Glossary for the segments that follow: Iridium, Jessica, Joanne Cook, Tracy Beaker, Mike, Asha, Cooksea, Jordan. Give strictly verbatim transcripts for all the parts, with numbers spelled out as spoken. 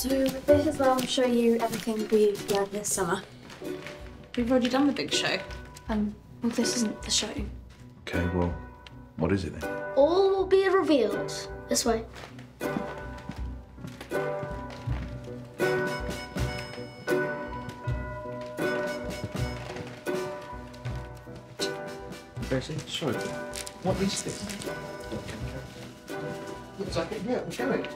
So with this as well, I'll show you everything we've learned this summer. We've already done the big show. Um, well, this isn't the show. Okay, well, what is it then? All will be revealed. This way. Tracy, show them. What is this? Looks like it, yeah, show it.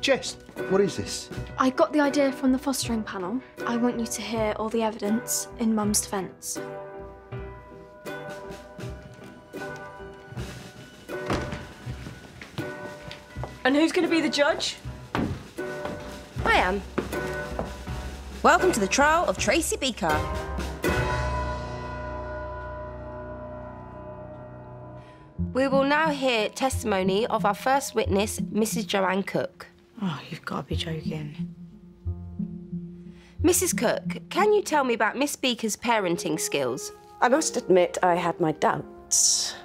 Jess, what is this? I got the idea from the fostering panel. I want you to hear all the evidence in Mum's defence. And who's going to be the judge? I am. Welcome to the trial of Tracy Beaker. We will now hear testimony of our first witness, Missus Joanne Cook. Oh, you've got to be joking. Missus Cook, can you tell me about Miss Beaker's parenting skills? I must admit I had my doubts.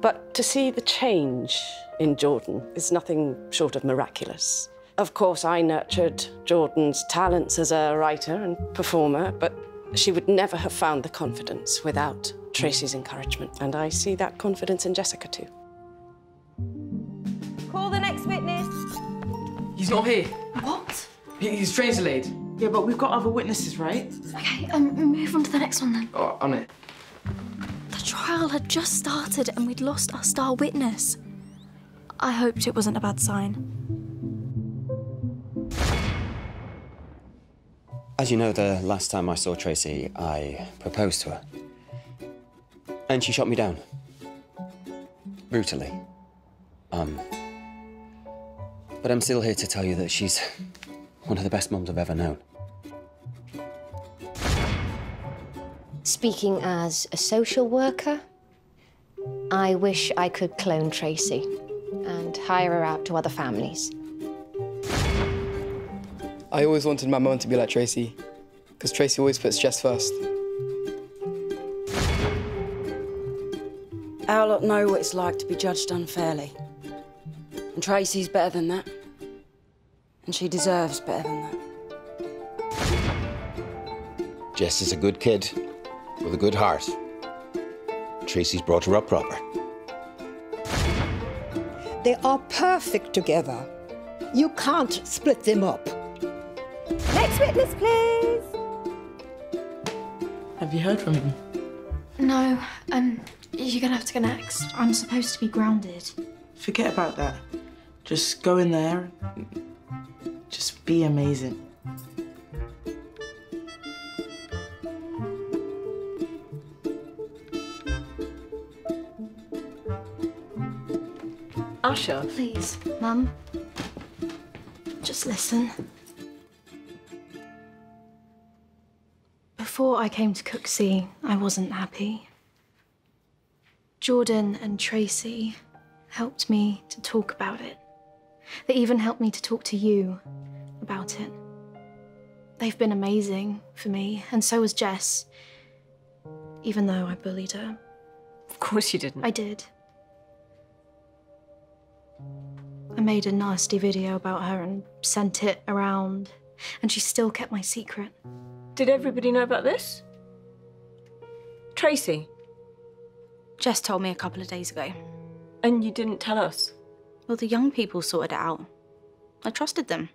But to see the change in Jordan is nothing short of miraculous. Of course, I nurtured Jordan's talents as a writer and performer, but she would never have found the confidence without Tracy's encouragement, and I see that confidence in Jessica too. Call the next witness. He's not here. What? His train's delayed. Yeah, but we've got other witnesses, right? Okay, um, move on to the next one then. Oh, on it. The trial had just started and we'd lost our star witness. I hoped it wasn't a bad sign. As you know, the last time I saw Tracy, I proposed to her. And she shot me down. Brutally. Um... But I'm still here to tell you that she's one of the best mums I've ever known. Speaking as a social worker, I wish I could clone Tracy and hire her out to other families. I always wanted my mum to be like Tracy, because Tracy always puts Jess first. Our lot know what it's like to be judged unfairly. And Tracy's better than that. And she deserves better than that. Jess is a good kid with a good heart. Tracy's brought her up proper. They are perfect together. You can't split them up. Next witness, please. Have you heard from him? No, um, you're gonna have to go next. I'm supposed to be grounded. Forget about that. Just go in there. Just be amazing. Asha. Please, Mum. Just listen. Before I came to Cooksea, I wasn't happy. Jordan and Tracy helped me to talk about it. They even helped me to talk to you about it. They've been amazing for me, and so has Jess, even though I bullied her. Of course you didn't. I did. I made a nasty video about her and sent it around, and she still kept my secret. Did everybody know about this? Tracy? Jess told me a couple of days ago. And you didn't tell us? Well, the young people sorted it out. I trusted them.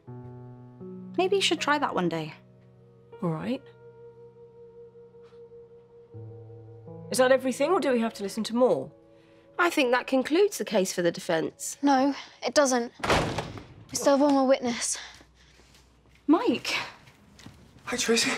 Maybe you should try that one day. All right. Is that everything, or do we have to listen to more? I think that concludes the case for the defence. No, it doesn't. We still have one more witness. Mike. Hi, Tracy.